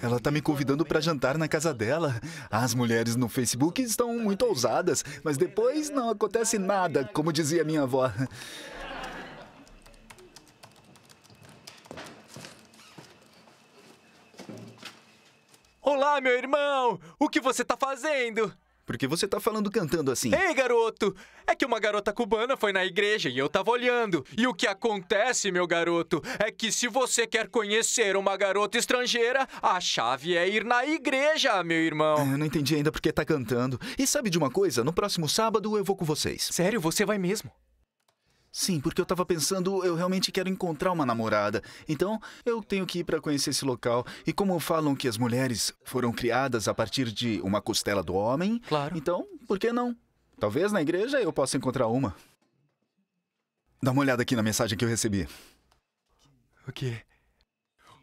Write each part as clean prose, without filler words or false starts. Ela tá me convidando pra jantar na casa dela. As mulheres no Facebook estão muito ousadas, mas depois não acontece nada, como dizia minha avó. Olá, meu irmão! O que você tá fazendo? Por que você tá cantando assim? Ei, garoto! É que uma garota cubana foi na igreja e eu tava olhando. E o que acontece, meu garoto, é que se você quer conhecer uma garota estrangeira, a chave é ir na igreja, meu irmão. Eu não entendi ainda por que tá cantando. E sabe de uma coisa? No próximo sábado eu vou com vocês. Sério? Você vai mesmo? Sim, porque eu tava pensando, eu realmente quero encontrar uma namorada. Então, eu tenho que ir pra conhecer esse local. E como falam que as mulheres foram criadas a partir de uma costela do homem... Claro. Então, por que não? Talvez na igreja eu possa encontrar uma. Dá uma olhada aqui na mensagem que eu recebi. O quê?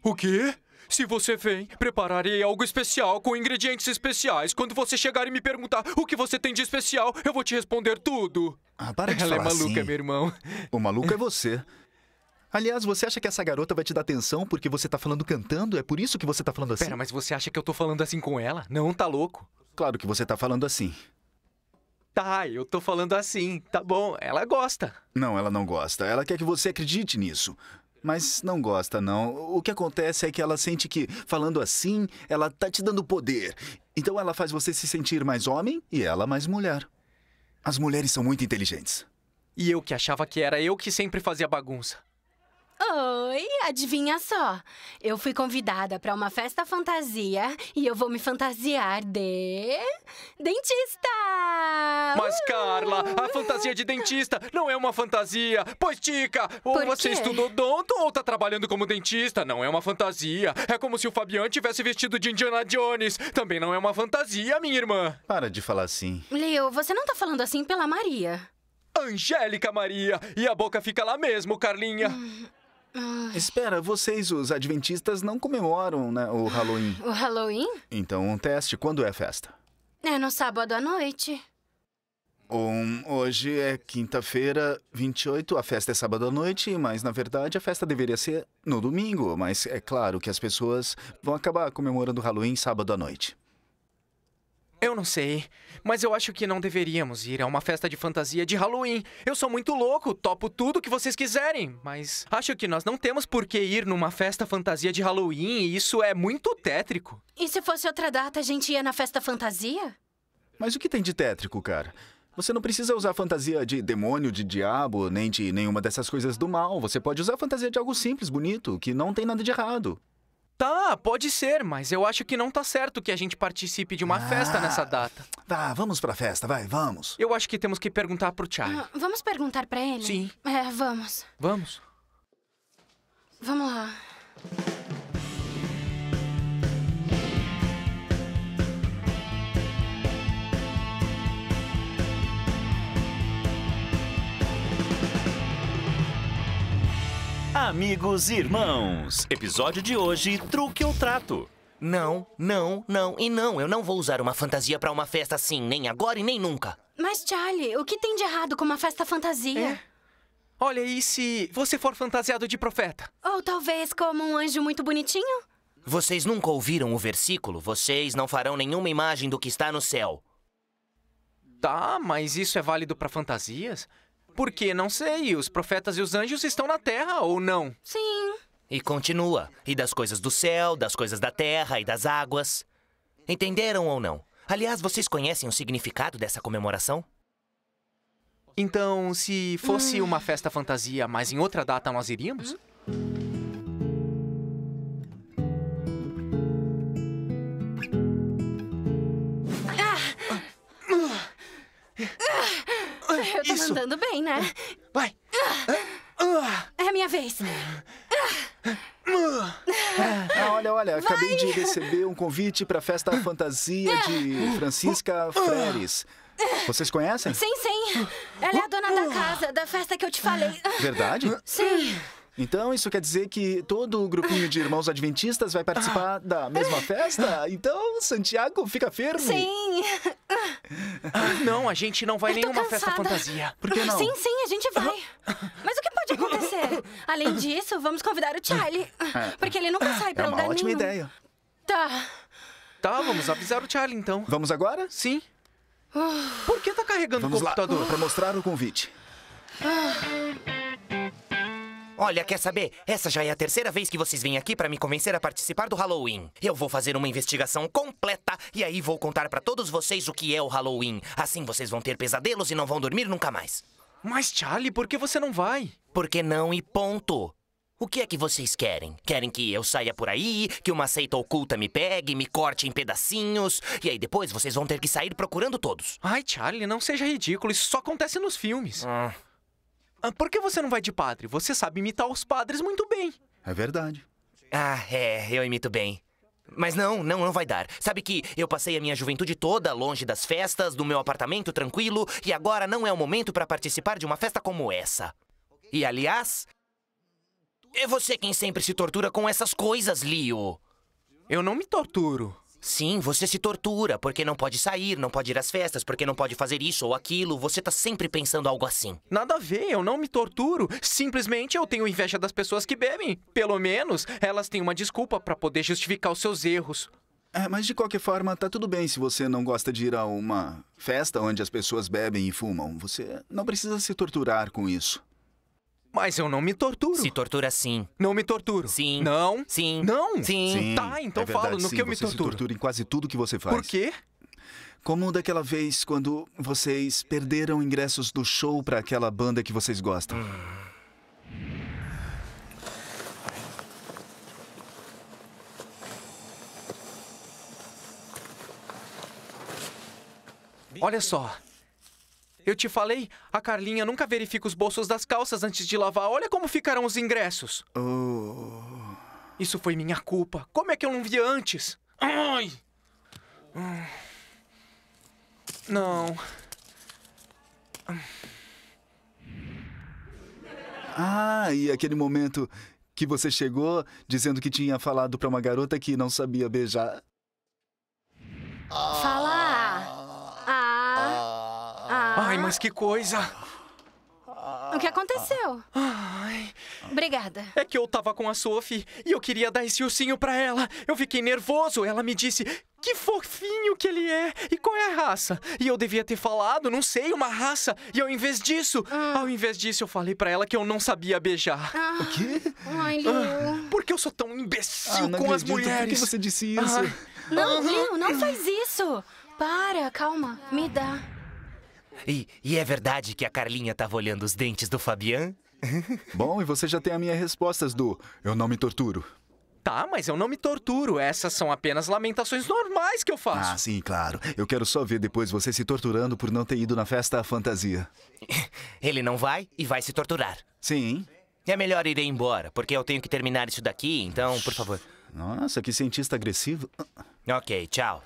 O quê? Se você vem, prepararei algo especial com ingredientes especiais. Quando você chegar e me perguntar o que você tem de especial, eu vou te responder tudo. Ah, para de falar assim. Ela é maluca, meu irmão. O maluco é você. Aliás, você acha que essa garota vai te dar atenção porque você tá falando cantando? É por isso que você tá falando assim? Pera, mas você acha que eu tô falando assim com ela? Não, tá louco. Claro que você tá falando assim. Tá, eu tô falando assim. Tá bom, ela gosta. Não, ela não gosta. Ela quer que você acredite nisso. Mas não gosta, não. O que acontece é que ela sente que, falando assim, ela tá te dando poder. Então ela faz você se sentir mais homem e ela mais mulher. As mulheres são muito inteligentes. E eu que achava que era eu que sempre fazia bagunça. Oi, adivinha só. Eu fui convidada para uma festa fantasia e eu vou me fantasiar de... dentista! Mas, Carla, a fantasia de dentista não é uma fantasia. Pois, Tica, ou você estudou odonto ou tá trabalhando como dentista. Não é uma fantasia. É como se o Fabian tivesse vestido de Indiana Jones. Também não é uma fantasia, minha irmã. Para de falar assim. Leo, você não tá falando assim pela Maria. Angélica Maria. E a boca fica lá mesmo, Carlinha. Espera, vocês, os adventistas, não comemoram, né, o Halloween. O Halloween? Então, um teste. Quando é a festa? É no sábado à noite. Hoje é quinta-feira, 28. A festa é sábado à noite, mas, na verdade, a festa deveria ser no domingo. Mas é claro que as pessoas vão acabar comemorando o Halloween sábado à noite. Eu não sei, mas eu acho que não deveríamos ir a uma festa de fantasia de Halloween. Eu sou muito louco, topo tudo que vocês quiserem, mas acho que nós não temos por que ir numa festa fantasia de Halloween e isso é muito tétrico. E se fosse outra data, a gente ia na festa fantasia? Mas o que tem de tétrico, cara? Você não precisa usar fantasia de demônio, de diabo, nem de nenhuma dessas coisas do mal. Você pode usar fantasia de algo simples, bonito, que não tem nada de errado. Tá, pode ser, mas eu acho que não tá certo que a gente participe de uma festa nessa data. Tá, vamos pra festa, vai, vamos. Eu acho que temos que perguntar pro Charlie. Vamos perguntar pra ele? Sim. É, vamos. Vamos. Vamos lá. Amigos e irmãos, episódio de hoje, truque ou trato? Não, não, não e não, eu não vou usar uma fantasia pra uma festa assim, nem agora e nem nunca. Mas Charlie, o que tem de errado com uma festa fantasia? É. Olha, e se você for fantasiado de profeta? Ou talvez como um anjo muito bonitinho? Vocês nunca ouviram o versículo? Vocês não farão nenhuma imagem do que está no céu. Tá, mas isso é válido pra fantasias? Porque, não sei, os profetas e os anjos estão na terra, ou não? Sim. E continua. E das coisas do céu, das coisas da terra e das águas. Entenderam ou não? Aliás, vocês conhecem o significado dessa comemoração? Então, se fosse uma festa fantasia, mas em outra data nós iríamos? Eu tô mandando bem, né? Vai! É a minha vez! Olha, vai. Acabei de receber um convite pra festa fantasia de Francisca Freires. Vocês conhecem? Sim, sim! Ela é a dona da casa, da festa que eu te falei. Verdade? Sim! Então, isso quer dizer que todo o grupinho de irmãos adventistas vai participar da mesma festa? Então, Santiago, fica firme. Sim. Não, a gente não vai em nenhuma festa fantasia. Por que não? Sim, sim, a gente vai. Mas o que pode acontecer? Além disso, vamos convidar o Charlie. Porque ele nunca sai pra lugar nenhum. É uma ótima ideia. Tá. Tá, vamos avisar o Charlie, então. Vamos agora? Sim. Por que tá carregando o computador? Vamos lá, pra mostrar o convite. Olha, quer saber? Essa já é a terceira vez que vocês vêm aqui pra me convencer a participar do Halloween. Eu vou fazer uma investigação completa e aí vou contar pra todos vocês o que é o Halloween. Assim vocês vão ter pesadelos e não vão dormir nunca mais. Mas, Charlie, por que você não vai? Porque não e ponto. O que é que vocês querem? Querem que eu saia por aí, que uma seita oculta me pegue, me corte em pedacinhos, e aí depois vocês vão ter que sair procurando todos. Ai, Charlie, não seja ridículo. Isso só acontece nos filmes. Por que você não vai de padre? Você sabe imitar os padres muito bem. É verdade. Ah, é, eu imito bem. Mas não vai dar. Sabe que eu passei a minha juventude toda longe das festas, do meu apartamento tranquilo, e agora não é o momento pra participar de uma festa como essa. E, aliás... é você quem sempre se tortura com essas coisas, Leo. Eu não me torturo. Sim, você se tortura, porque não pode sair, não pode ir às festas, porque não pode fazer isso ou aquilo. Você tá sempre pensando algo assim. Nada a ver, eu não me torturo. Simplesmente eu tenho inveja das pessoas que bebem. Pelo menos, elas têm uma desculpa pra poder justificar os seus erros. É, mas de qualquer forma, tá tudo bem se você não gosta de ir a uma festa onde as pessoas bebem e fumam. Você não precisa se torturar com isso. Mas eu não me torturo. Se tortura sim. Não me torturo. Sim. Não. Sim. Não. Sim. Tá, então é verdade, falo no sim, que eu me torturo. Você se tortura em quase tudo que você faz. Por quê? Como daquela vez quando vocês perderam ingressos do show pra aquela banda que vocês gostam. Olha só. Eu te falei, a Carlinha nunca verifica os bolsos das calças antes de lavar. Olha como ficaram os ingressos. Oh. Isso foi minha culpa. Como é que eu não vi antes? Ai! Não. Ah, e aquele momento que você chegou dizendo que tinha falado pra uma garota que não sabia beijar. Ai, mas que coisa! O que aconteceu? Ai. Obrigada. É que eu tava com a Sophie e eu queria dar esse ursinho pra ela. Eu fiquei nervoso. Ela me disse, que fofinho que ele é. E qual é a raça? E eu devia ter falado, não sei, uma raça. E ao invés disso, eu falei pra ela que eu não sabia beijar. O quê? Ai, Leo. Por que eu sou tão imbecil com as mulheres? Por que você disse isso? Não, Leo, não faz isso. Para, calma. Me dá. E é verdade que a Carlinha tava olhando os dentes do Fabian? Bom, e você já tem a minha resposta do eu não me torturo. Tá, mas eu não me torturo. Essas são apenas lamentações normais que eu faço. Ah, sim, claro. Eu quero só ver depois você se torturando por não ter ido na festa à fantasia. Ele não vai e vai se torturar. Sim. É melhor ir embora, porque eu tenho que terminar isso daqui, então, por favor. Nossa, que cientista agressivo. Ok, tchau.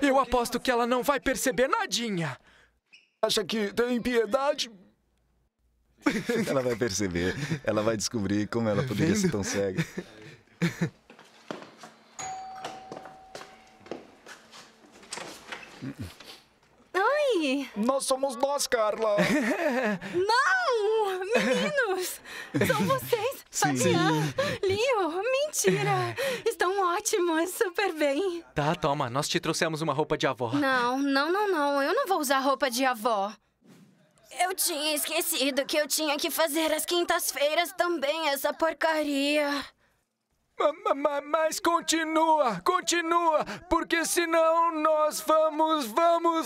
Eu aposto que ela não vai perceber nadinha. Acha que tem piedade? Ela vai perceber. Ela vai descobrir como ela poderia ser tão cega. Oi! Nós somos nós, Carla! Não! Meninos! São vocês! Fabian! Leo! Mentira! Estão ótimos, super bem! Tá, toma, nós te trouxemos uma roupa de avó. Não. Eu não vou usar roupa de avó. Eu tinha esquecido que eu tinha que fazer às quintas-feiras também essa porcaria. Mas continua, porque senão nós vamos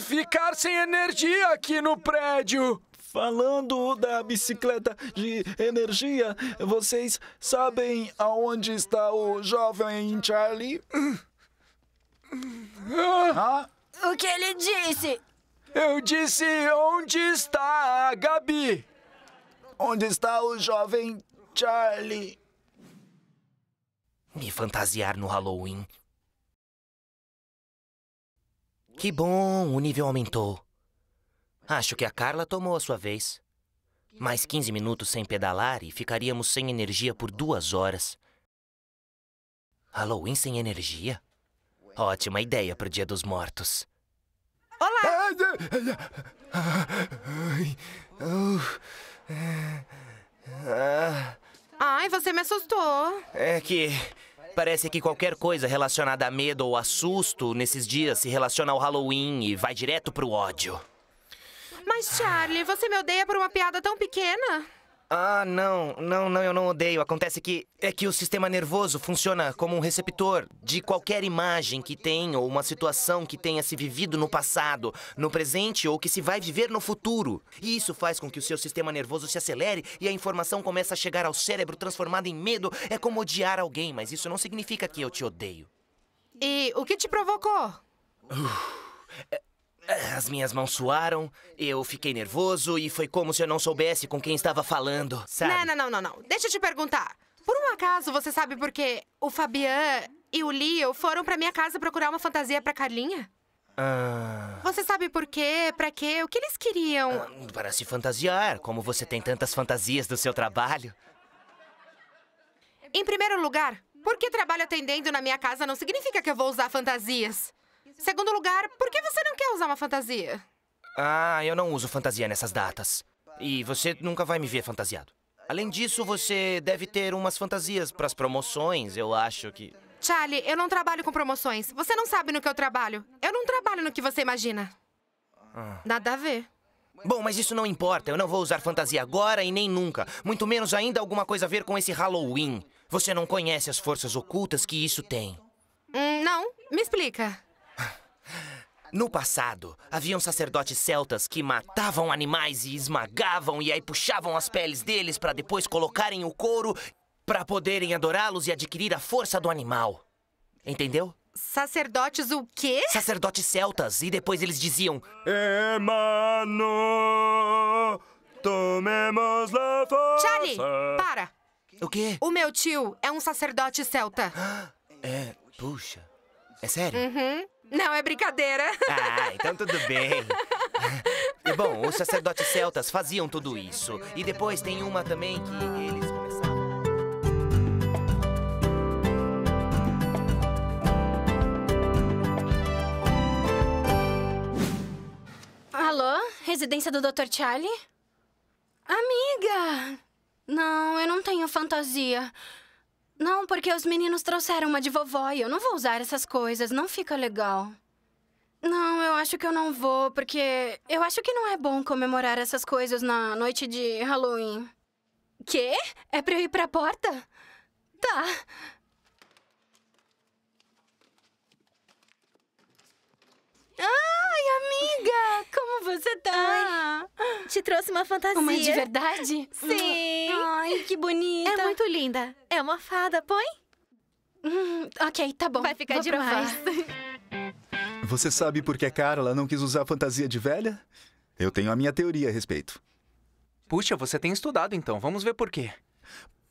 ficar sem energia aqui no prédio. Falando da bicicleta de energia, vocês sabem aonde está o jovem Charlie? O que ele disse? Eu disse onde está a Gabi. Onde está o jovem Charlie? Me fantasiar no Halloween. Que bom, o nível aumentou. Acho que a Carla tomou a sua vez. Mais 15 minutos sem pedalar e ficaríamos sem energia por 2 horas. Halloween sem energia? Ótima ideia pro Dia dos Mortos. Olá! Ai, você me assustou. É que... parece que qualquer coisa relacionada a medo ou a susto nesses dias se relaciona ao Halloween e vai direto pro ódio. Mas, Charlie, você me odeia por uma piada tão pequena? Ah, não, eu não odeio. Acontece que é que o sistema nervoso funciona como um receptor de qualquer imagem que tenha ou uma situação que tenha se vivido no passado, no presente ou que se vai viver no futuro. E isso faz com que o seu sistema nervoso se acelere e a informação começa a chegar ao cérebro transformada em medo. É como odiar alguém, mas isso não significa que eu te odeio. E o que te provocou? As minhas mãos suaram, eu fiquei nervoso e foi como se eu não soubesse com quem estava falando, sabe? Não. Deixa eu te perguntar. Por um acaso, você sabe por que o Fabian e o Leo foram pra minha casa procurar uma fantasia pra Carlinha? Você sabe por quê, pra quê, o que eles queriam? Para se fantasiar, como você tem tantas fantasias do seu trabalho. Em primeiro lugar, porque trabalho atendendo na minha casa não significa que eu vou usar fantasias. Segundo lugar, por que você não quer usar uma fantasia? Ah, eu não uso fantasia nessas datas. E você nunca vai me ver fantasiado. Além disso, você deve ter umas fantasias para as promoções, eu acho que... Charlie, eu não trabalho com promoções. Você não sabe no que eu trabalho. Eu não trabalho no que você imagina. Nada a ver. Bom, mas isso não importa. Eu não vou usar fantasia agora e nem nunca. Muito menos ainda alguma coisa a ver com esse Halloween. Você não conhece as forças ocultas que isso tem. Não, me explica. No passado, haviam sacerdotes celtas que matavam animais e esmagavam e aí puxavam as peles deles para depois colocarem o couro para poderem adorá-los e adquirir a força do animal. Entendeu? Sacerdotes o quê? Sacerdotes celtas. E depois eles diziam... Hermano, tomemos la força. Charlie, para! O quê? O meu tio é um sacerdote celta. É, puxa. É sério? Não, é brincadeira. Ah, então tudo bem. E bom, os sacerdotes celtas faziam tudo isso. E depois tem uma também que eles começavam... Alô? Residência do Dr. Charlie? Amiga! Não, eu não tenho fantasia. Não, porque os meninos trouxeram uma de vovó e eu não vou usar essas coisas, não fica legal. Não, eu acho que eu não vou, porque eu acho que não é bom comemorar essas coisas na noite de Halloween. Quê? É pra eu ir pra porta? Tá. Ai, amiga, como você tá? Ai, te trouxe uma fantasia. Uma de verdade? Sim. Ai, que bonita. É muito linda. É uma fada, põe? Ok, tá bom. Vai ficar demais. Você sabe por que a Carla não quis usar fantasia de velha? Eu tenho a minha teoria a respeito. Puxa, você tem estudado, então. Vamos ver por quê.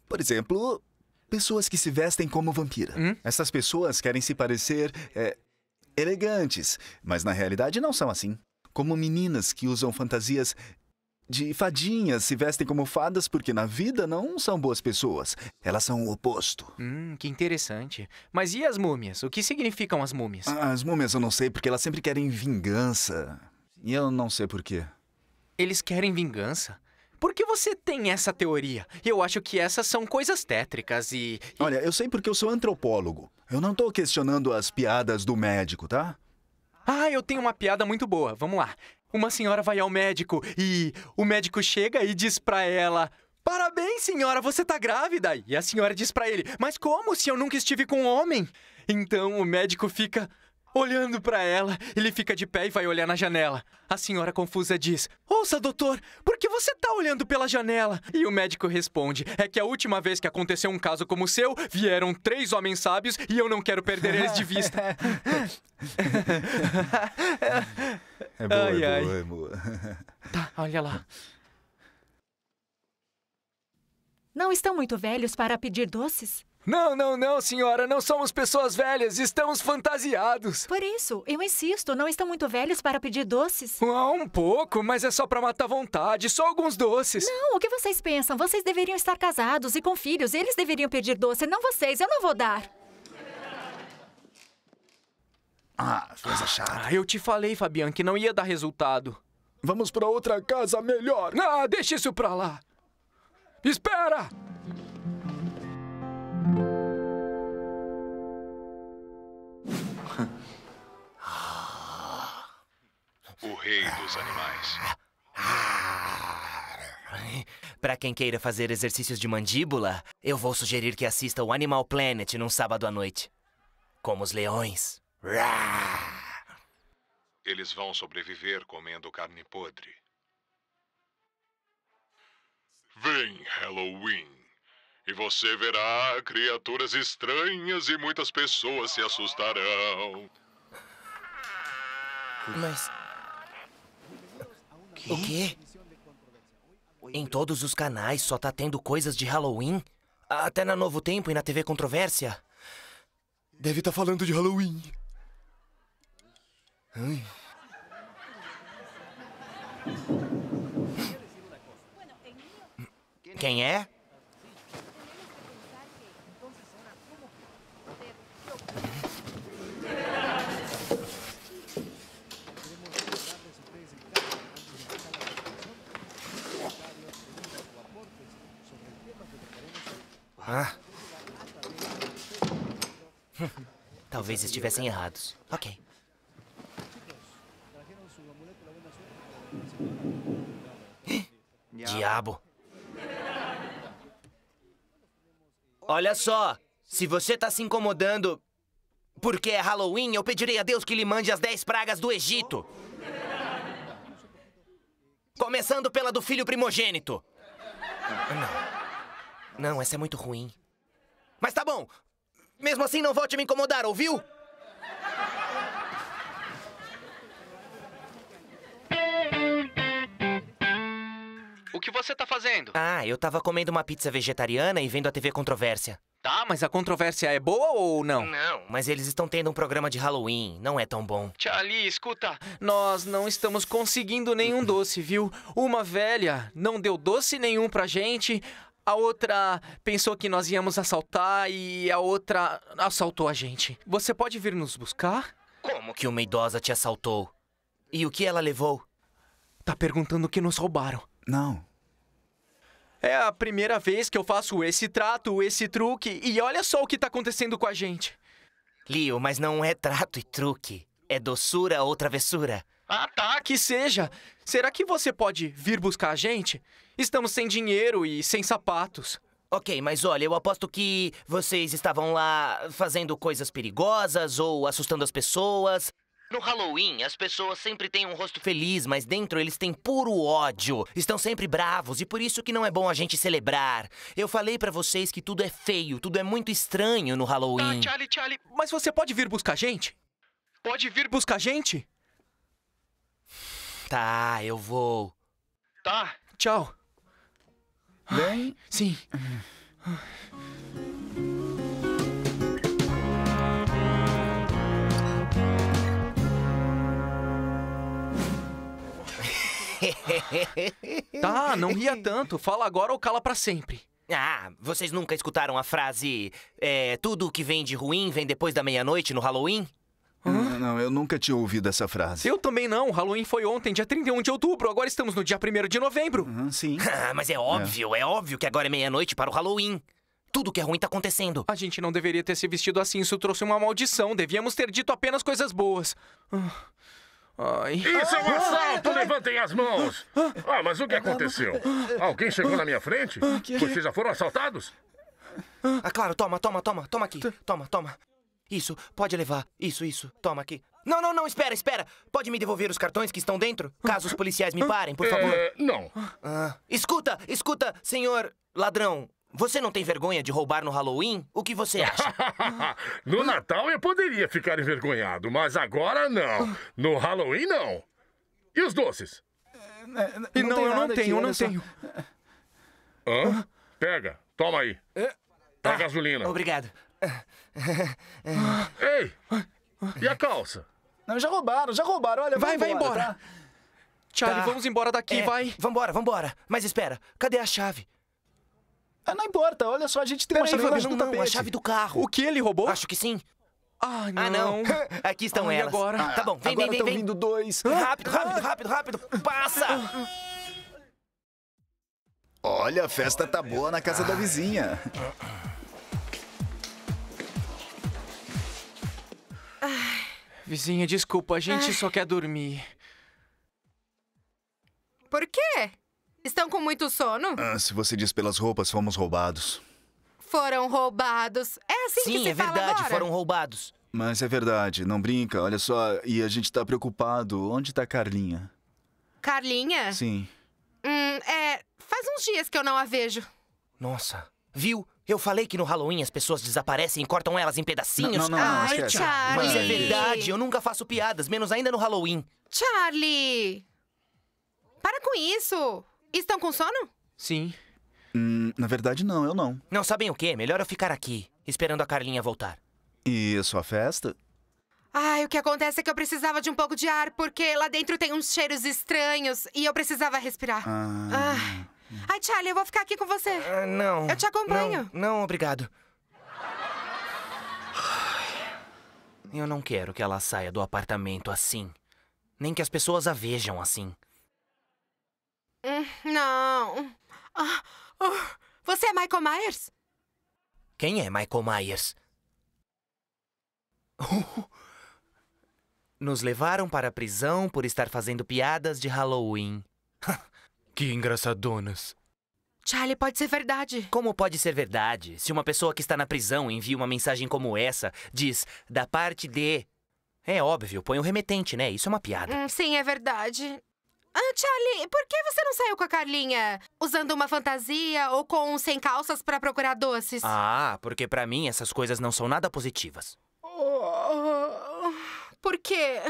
Por exemplo, pessoas que se vestem como vampira. Essas pessoas querem se parecer... elegantes, mas na realidade não são assim. Como meninas que usam fantasias de fadinhas se vestem como fadas porque na vida não são boas pessoas. Elas são o oposto. Que interessante. Mas e as múmias? O que significam as múmias? As múmias eu não sei porque elas sempre querem vingança. E eu não sei por quê. Eles querem vingança? Por que você tem essa teoria? Eu acho que essas são coisas tétricas e... Olha, eu sei porque eu sou antropólogo. Eu não tô questionando as piadas do médico, tá? Ah, eu tenho uma piada muito boa. Vamos lá. Uma senhora vai ao médico e o médico chega e diz pra ela... Parabéns, senhora, você tá grávida. E a senhora diz pra ele... Mas como se eu nunca estive com um homem? Então o médico fica... olhando pra ela, ele fica de pé e vai olhar na janela. A senhora confusa diz, ouça, doutor, por que você tá olhando pela janela? E o médico responde, é que a última vez que aconteceu um caso como o seu, vieram 3 homens sábios e eu não quero perder eles de vista. É boa, ai, é boa, ai. É boa. Tá, olha lá. Não estão muito velhos para pedir doces? Não, senhora. Não somos pessoas velhas. Estamos fantasiados. Por isso, eu insisto. Não estão muito velhos para pedir doces? Um pouco, mas é só para matar vontade. Só alguns doces. Não, o que vocês pensam? Vocês deveriam estar casados e com filhos. Eles deveriam pedir doce, não vocês. Eu não vou dar. Ah, coisa chata. Eu te falei, Fabian, que não ia dar resultado. Vamos pra outra casa melhor. Ah, deixa isso pra lá. Espera! O rei dos animais. Pra quem queira fazer exercícios de mandíbula, eu vou sugerir que assista o Animal Planet num sábado à noite. Como os leões. Eles vão sobreviver comendo carne podre. Vem, Halloween, e você verá criaturas estranhas e muitas pessoas se assustarão. Mas... o quê? Em todos os canais só tá tendo coisas de Halloween? Até na Novo Tempo e na TV Controvérsia? Deve estar falando de Halloween. Ai. Quem é? Ah. Talvez estivessem errados. Ok. Diabo. Olha só, se você tá se incomodando porque é Halloween, eu pedirei a Deus que lhe mande as 10 pragas do Egito. Começando pela do filho primogênito. Não, não, essa é muito ruim. Mas tá bom, mesmo assim não volte a me incomodar, ouviu? O que você tá fazendo? Ah, eu tava comendo uma pizza vegetariana e vendo a TV Controvérsia. Tá, mas a Controvérsia é boa ou não? Não. Mas eles estão tendo um programa de Halloween, não é tão bom. Charlie, escuta. Nós não estamos conseguindo nenhum doce, viu? Uma velha não deu doce nenhum pra gente, a outra pensou que nós íamos assaltar e a outra assaltou a gente. Você pode vir nos buscar? Como que uma idosa te assaltou? E o que ela levou? Tá perguntando o que nos roubaram. Não. É a primeira vez que eu faço esse trato, esse truque, e olha só o que tá acontecendo com a gente. Leo, mas não é trato e truque. É doçura ou travessura. Ah, tá, que seja. Será que você pode vir buscar a gente? Estamos sem dinheiro e sem sapatos. Ok, mas olha, eu aposto que vocês estavam lá fazendo coisas perigosas ou assustando as pessoas. No Halloween, as pessoas sempre têm um rosto feliz, mas dentro eles têm puro ódio. Estão sempre bravos e por isso que não é bom a gente celebrar. Eu falei pra vocês que tudo é feio, tudo é muito estranho no Halloween. Tá, Charlie, mas você pode vir buscar a gente? Pode vir buscar a gente? Tá, eu vou. Tá. Tchau. Bem? Sim. Tá, não ria tanto. Fala agora ou cala pra sempre. Ah, vocês nunca escutaram a frase... tudo o que vem de ruim vem depois da meia-noite no Halloween? Não, eu nunca tinha ouvido essa frase. Eu também não. Halloween foi ontem, dia 31 de outubro. Agora estamos no dia 1º de novembro. Sim. Mas é óbvio que agora é meia-noite para o Halloween. Tudo que é ruim tá acontecendo. A gente não deveria ter se vestido assim. Isso trouxe uma maldição. Devíamos ter dito apenas coisas boas. Ai. Isso é um assalto! Levantem as mãos! Ah, mas o que aconteceu? Alguém chegou na minha frente? Vocês já foram assaltados? Ah, claro, toma aqui. Toma. Isso, pode levar. Isso, toma aqui. Não, espera. Pode me devolver os cartões que estão dentro? Caso os policiais me parem, por favor. Não. Ah. Escuta, senhor ladrão. Você não tem vergonha de roubar no Halloween? O que você acha? No Natal eu poderia ficar envergonhado, mas agora não. No Halloween, não. E os doces? Não, eu não tenho. Hã? Pega, toma aí. Tá, gasolina. Obrigado. Ei, e a calça? Não, já roubaram. Olha, vai embora. Tá? Charlie, tá. Vamos embora daqui, vai. Vambora. Mas espera, cadê a chave? Ah, não importa, olha só, a gente tem uma chave do tapete. A chave do carro. O que ele roubou? Acho que sim. Ai, não. Ah, não. Aqui estão elas. E agora? Tá bom, vem, agora vem, vem. Vindo dois. Rápido, rápido, rápido, rápido. Passa! Olha, a festa tá boa na casa da vizinha. Vizinha, desculpa, a gente só quer dormir. Por quê? Estão com muito sono? Ah, se você diz pelas roupas, fomos roubados. Foram roubados. É assim que se fala agora? Sim, é verdade, foram roubados. Mas é verdade, não brinca, olha só. E a gente tá preocupado. Onde tá Carlinha? Carlinha? Sim. Faz uns dias que eu não a vejo. Nossa, viu? Eu falei que no Halloween as pessoas desaparecem e cortam elas em pedacinhos. Não, não, não, não. Ai, Charlie. Mas é verdade, eu nunca faço piadas, menos ainda no Halloween. Charlie! Para com isso! Estão com sono? Sim. Na verdade, não, eu não. Não sabem o quê? Melhor eu ficar aqui, esperando a Carlinha voltar. E a sua festa? Ai, o que acontece é que eu precisava de um pouco de ar, porque lá dentro tem uns cheiros estranhos e eu precisava respirar. Ai, Charlie, eu vou ficar aqui com você. Não. Eu te acompanho. Não, não, obrigado. Eu não quero que ela saia do apartamento assim. Nem que as pessoas a vejam assim. Não. Você é Michael Myers? Quem é Michael Myers? Nos levaram para a prisão por estar fazendo piadas de Halloween. Que engraçadonas. Charlie, pode ser verdade. Como pode ser verdade? Se uma pessoa que está na prisão envia uma mensagem como essa, diz, da parte de... É óbvio, põe o remetente, né? Isso é uma piada. Sim, é verdade. Ah, Charlie, por que você não saiu com a Carlinha? Usando uma fantasia ou com sem calças para procurar doces? Ah, porque pra mim essas coisas não são nada positivas. Por quê?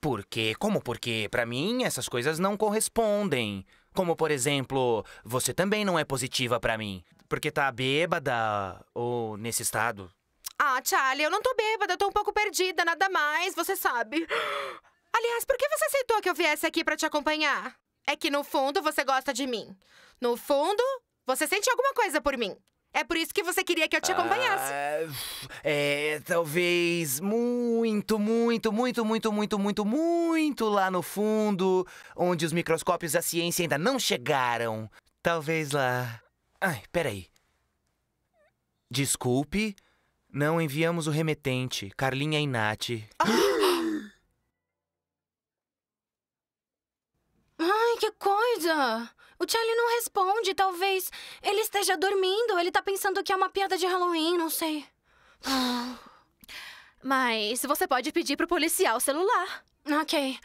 Porque, como porque, pra mim, essas coisas não correspondem. Como, por exemplo, você também não é positiva pra mim. Porque tá bêbada ou nesse estado. Ah, Charlie, eu não tô bêbada, eu tô um pouco perdida, nada mais, você sabe. Aliás, por que você aceitou que eu viesse aqui pra te acompanhar? É que no fundo você gosta de mim. No fundo, você sente alguma coisa por mim. É por isso que você queria que eu te acompanhasse. Talvez muito, muito, muito, muito, muito, muito, muito lá no fundo, onde os microscópios da ciência ainda não chegaram. Talvez lá... Ai, peraí. Desculpe, não enviamos o remetente. Carlinha e Nath. Ai, que coisa! O Charlie não responde, talvez ele esteja dormindo. Ele tá pensando que é uma piada de Halloween, não sei. Mas você pode pedir pro policial o celular. Ok.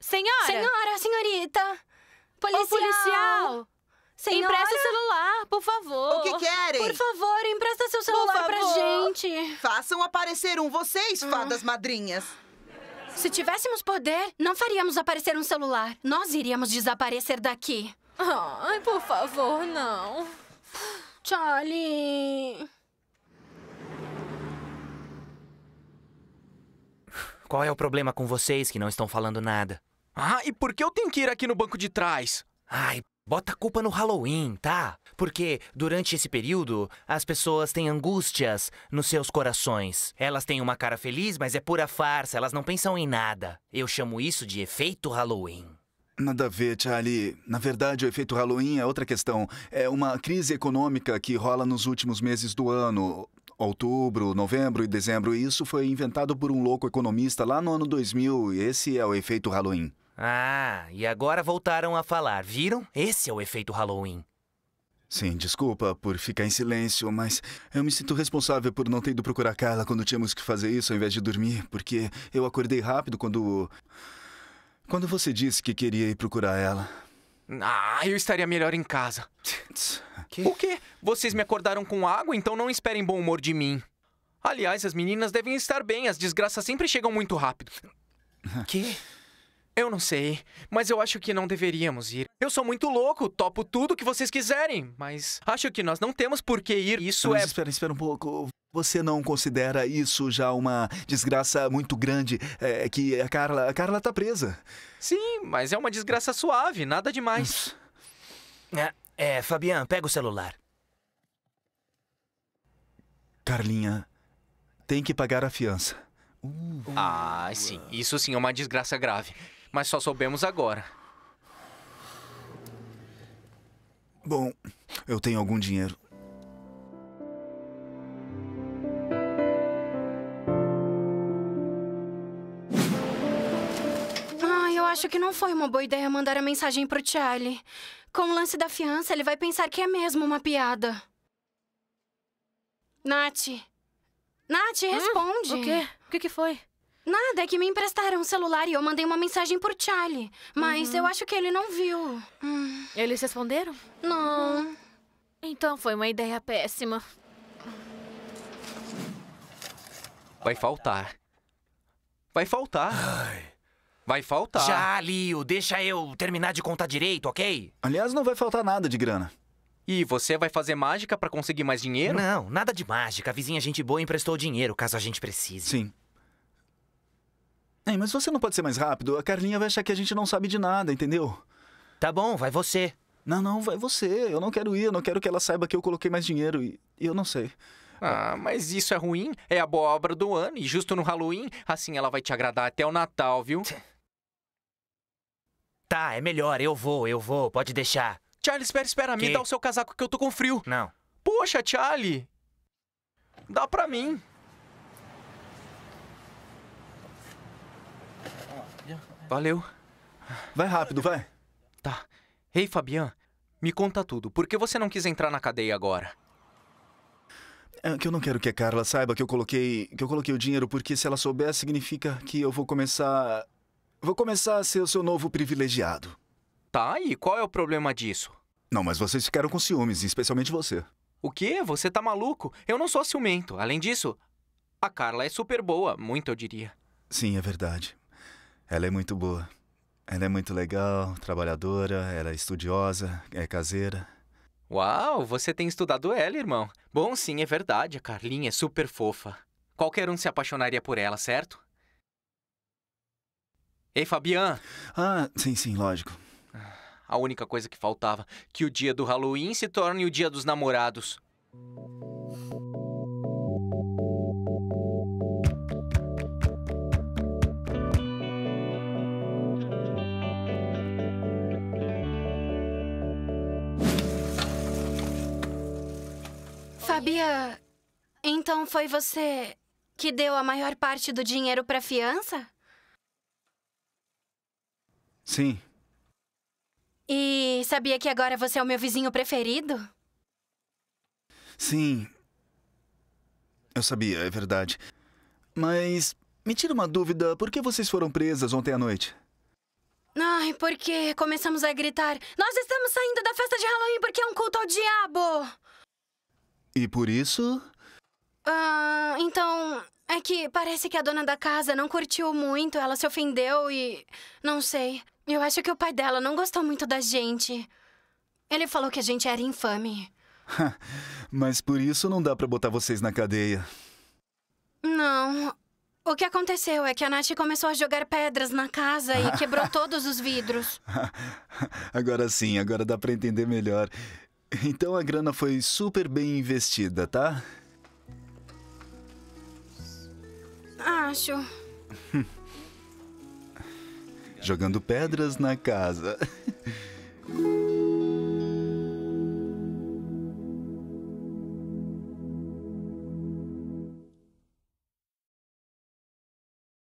Senhora! Senhora, senhorita! Policial! Ô, policial! Senhora? Empresta o celular, por favor. O que querem? Por favor, empresta seu celular pra gente. Façam aparecer um vocês, fadas madrinhas. Se tivéssemos poder, não faríamos aparecer um celular. Nós iríamos desaparecer daqui. Ai, por favor, não. Charlie... Qual é o problema com vocês que não estão falando nada? Ah, e por que eu tenho que ir aqui no banco de trás? Ai, bota a culpa no Halloween, tá? Porque durante esse período, as pessoas têm angústias nos seus corações. Elas têm uma cara feliz, mas é pura farsa. Elas não pensam em nada. Eu chamo isso de efeito Halloween. Nada a ver, Charlie. Na verdade, o efeito Halloween é outra questão. É uma crise econômica que rola nos últimos meses do ano. Outubro, novembro e dezembro. E isso foi inventado por um louco economista lá no ano 2000. Esse é o efeito Halloween. Ah, e agora voltaram a falar. Viram? Esse é o efeito Halloween. Sim, desculpa por ficar em silêncio, mas eu me sinto responsável por não ter ido procurar Carla quando tínhamos que fazer isso ao invés de dormir, porque eu acordei rápido quando você disse que queria ir procurar ela. Ah, eu estaria melhor em casa. Que? O quê? Vocês me acordaram com água, então não esperem bom humor de mim. Aliás, as meninas devem estar bem. As desgraças sempre chegam muito rápido. Que? Eu não sei, mas eu acho que não deveríamos ir. Eu sou muito louco, topo tudo que vocês quiserem, mas acho que nós não temos por que ir. Isso mas é... Espera um pouco. Você não considera isso já uma desgraça muito grande? É que a Carla tá presa. Sim, mas é uma desgraça suave, nada demais. Fabian, pega o celular. Carlinha, Tem que pagar a fiança. Ah, sim. Isso sim é uma desgraça grave. Mas só soubemos agora. Bom, eu tenho algum dinheiro. Acho que não foi uma boa ideia mandar a mensagem pro Charlie. Com o lance da fiança, ele vai pensar que é mesmo uma piada. Nath, responde. O quê? O que que foi? Nada, é que me emprestaram um celular e eu mandei uma mensagem pro Charlie. Mas eu acho que ele não viu. Eles responderam? Não. Então foi uma ideia péssima. Vai faltar. Ai... Vai faltar. Já, Leo, deixa eu terminar de contar direito, ok? Aliás, não vai faltar nada de grana. E você vai fazer mágica pra conseguir mais dinheiro? Não, nada de mágica. A vizinha gente boa emprestou dinheiro, caso a gente precise. Sim. Ei, mas você não pode ser mais rápido. A Carlinha vai achar que a gente não sabe de nada, entendeu? Tá bom, vai você. Não, vai você. Eu não quero ir, eu não quero que ela saiba que eu coloquei mais dinheiro e eu não sei. Ah, mas isso é ruim. É a boa obra do ano e justo no Halloween. Assim ela vai te agradar até o Natal, viu? Tá, é melhor. Eu vou. Pode deixar. Charlie, espera. Me dá o seu casaco que eu tô com frio. Não. Poxa, Charlie. Dá pra mim. Valeu. Vai rápido, vai. Tá. Ei, Fabian, me conta tudo. Por que você não quis entrar na cadeia agora? É que eu não quero que a Carla saiba que eu coloquei o dinheiro, porque se ela souber, significa que eu vou começar... Vou começar a ser o seu novo privilegiado. Tá, e qual é o problema disso? Não, mas vocês ficaram com ciúmes, especialmente você. O quê? Você tá maluco? Eu não sou ciumento. Além disso, a Carla é super boa, muito eu diria. Sim, é verdade. Ela é muito boa. Ela é muito legal, trabalhadora, ela é estudiosa, é caseira. Uau, você tem estudado ela, irmão. Bom, sim, é verdade. A Carlinha é super fofa. Qualquer um se apaixonaria por ela, certo? Ei, Fabian! Ah, sim, lógico. A única coisa que faltava, que o dia do Halloween se torne o dia dos namorados. Fabian, então foi você que deu a maior parte do dinheiro pra fiança? Sim. E sabia que agora você é o meu vizinho preferido? Sim. Eu sabia, é verdade. Mas me tira uma dúvida, por que vocês foram presas ontem à noite? Ai, porque começamos a gritar: nós estamos saindo da festa de Halloween porque é um culto ao diabo! E por isso? Então... É que parece que a dona da casa não curtiu muito, ela se ofendeu e... Não sei. Eu acho que o pai dela não gostou muito da gente. Ele falou que a gente era infame. Mas por isso não dá pra botar vocês na cadeia. Não. O que aconteceu é que a Nath começou a jogar pedras na casa e quebrou todos os vidros. Agora sim, agora dá pra entender melhor. Então a grana foi super bem investida, tá? Acho. Jogando pedras na casa.